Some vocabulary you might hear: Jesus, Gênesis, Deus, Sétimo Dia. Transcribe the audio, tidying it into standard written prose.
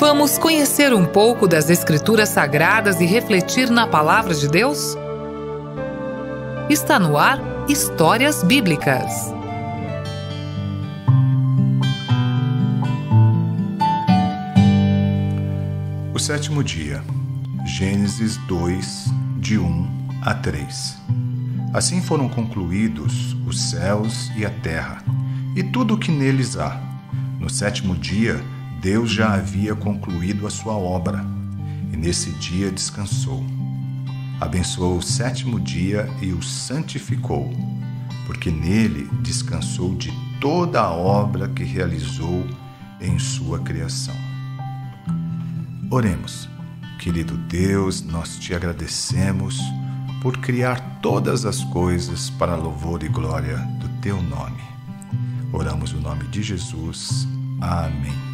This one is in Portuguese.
vamos conhecer um pouco das Escrituras Sagradas e refletir na Palavra de Deus? Está no ar Histórias Bíblicas. O sétimo dia, Gênesis 2, de 1 a 3. Assim foram concluídos os céus e a terra, e tudo o que neles há. No sétimo dia, Deus já havia concluído a sua obra, e nesse dia descansou. Abençoou o sétimo dia e o santificou, porque nele descansou de toda a obra que realizou em sua criação. Oremos. Querido Deus, nós te agradecemos por criar todas as coisas para louvor e glória do teu nome. Oramos no nome de Jesus. Amém.